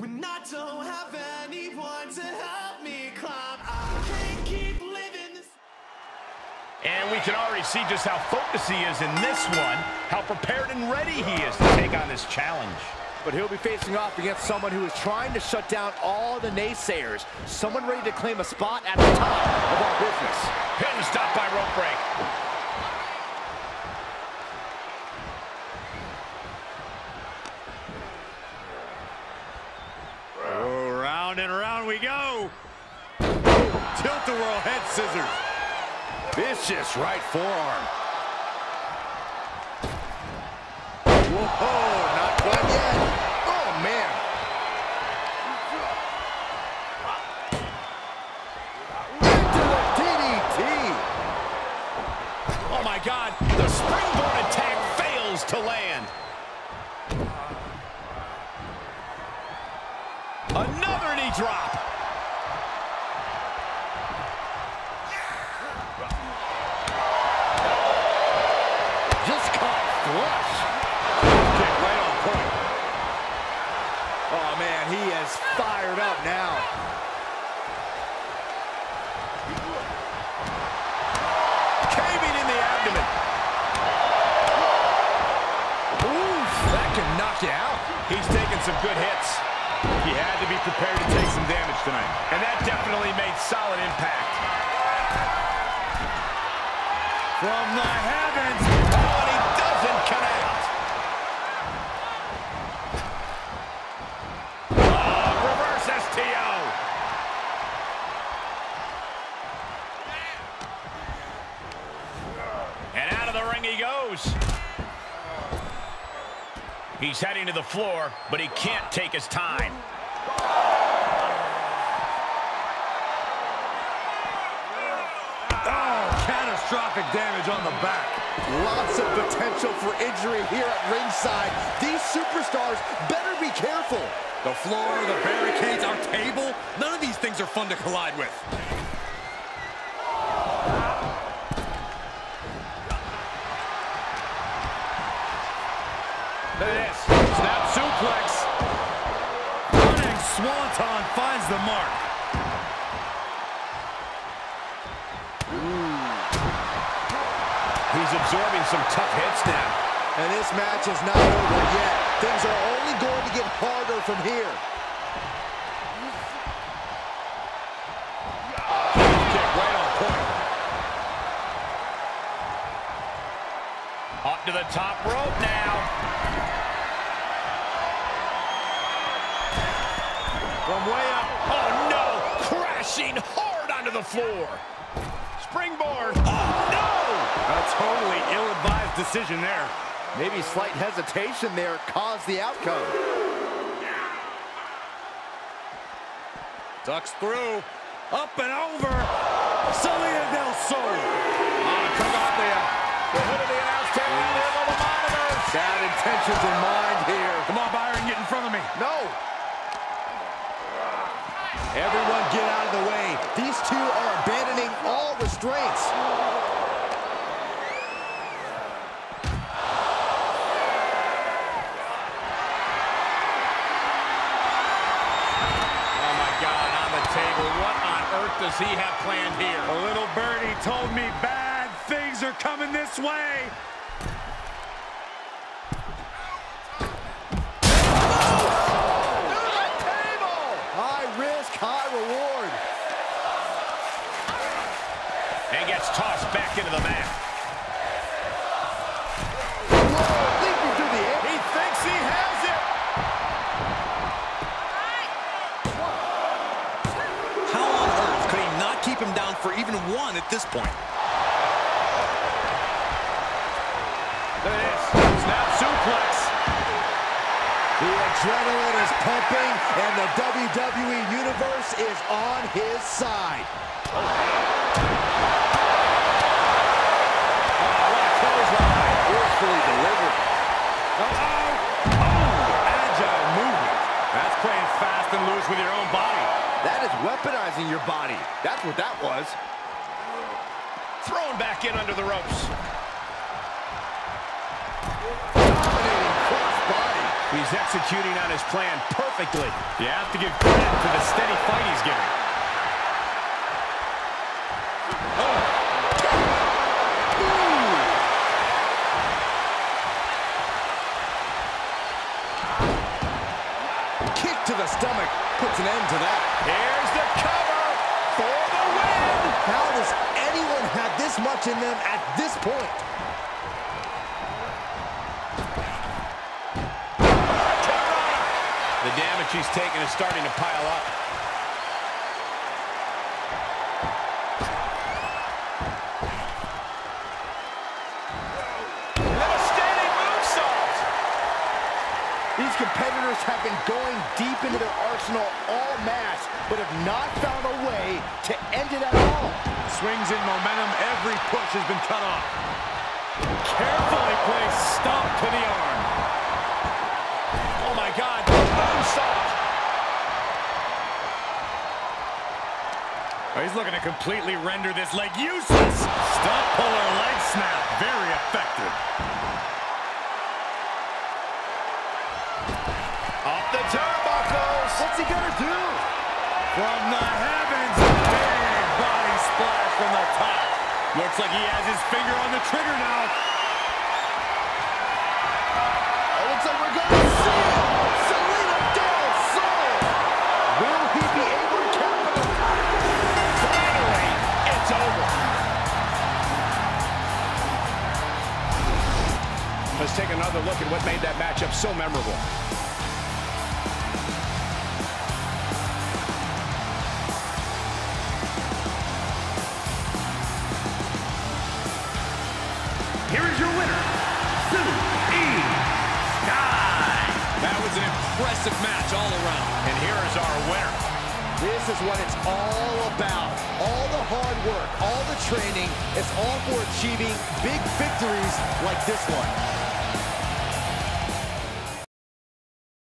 When I don't have anyone to help me climb, I can't keep living this. And we can already see just how focused he is in this one, how prepared and ready he is to take on this challenge. But he'll be facing off against someone who is trying to shut down all the naysayers. Someone ready to claim a spot at the top of our business. Hit and stop by rope break. Oh, round and round we go. Tilt-a-whirl head scissors. Vicious right forearm. Whoa. God, the springboard attack fails to land. Another knee drop. Just caught flush. Kick right on point. Oh man, he is fired up now. He's taking some good hits. He had to be prepared to take some damage tonight. And that definitely made solid impact. From the heavens, oh, and he doesn't connect. Oh, reverse STO. And out of the ring he goes. He's heading to the floor, but he can't take his time. Oh, catastrophic damage on the back. Lots of potential for injury here at ringside. These superstars better be careful. The floor, the barricades, our table, none of these things are fun to collide with. Look at this, snap suplex. Running Swanton finds the mark. Ooh. He's absorbing some tough hits now. And this match is not over yet. Things are only going to get harder from here. Kick right on point. Up to the top rope now. From way up, oh no, crashing hard onto the floor. Springboard, oh no! A totally ill-advised decision there. Maybe slight hesitation there caused the outcome. Ducks through, up and over. Selena Del Sol. Oh, come on there. The hood of the announce table, the level of the monitors. Bad intentions in mind here. Come on, Byron, get in front of me. No. Everyone get out of the way. These two are abandoning all restraints. Oh my God, on the table. What on earth does he have planned here? A little birdie told me bad things are coming this way. Tossed back into the mat. Whoa, leaping through the air. He thinks he has it. How on earth could he not keep him down for even one at this point? Look at this. Snap suplex. The adrenaline is pumping, and the WWE Universe is on his side. Oh. Forcefully delivered. Uh-oh. Oh, agile movement. That's playing fast and loose with your own body. That is weaponizing your body. That's what that was. Thrown back in under the ropes. Dominating cross body. He's executing on his plan perfectly. You have to give credit for the steady fight he's giving. Kick to the stomach puts an end to that. Here's the cover for the win. How does anyone have this much in them at this point? The damage he's taken is starting to pile up. And a standing moonsault. These competitors have been going deep into their arsenal all match, but have not found a way to end it at all. Swings in momentum. Every push has been cut off. Carefully placed stomp to the arm. Oh my God. Oh, he's looking to completely render this leg useless. Stump puller leg snap, very effective. Off the turnbuckles. What's he gonna do? From the heavens, big body splash from the top. Looks like he has his finger on the trigger now. It looks like we're going to see it. Let's take another look at what made that matchup so memorable. Here is your winner, Swanton. That was an impressive match all around. And here is our winner. This is what it's all about. All the hard work, all the training, it's all for achieving big victories like this one.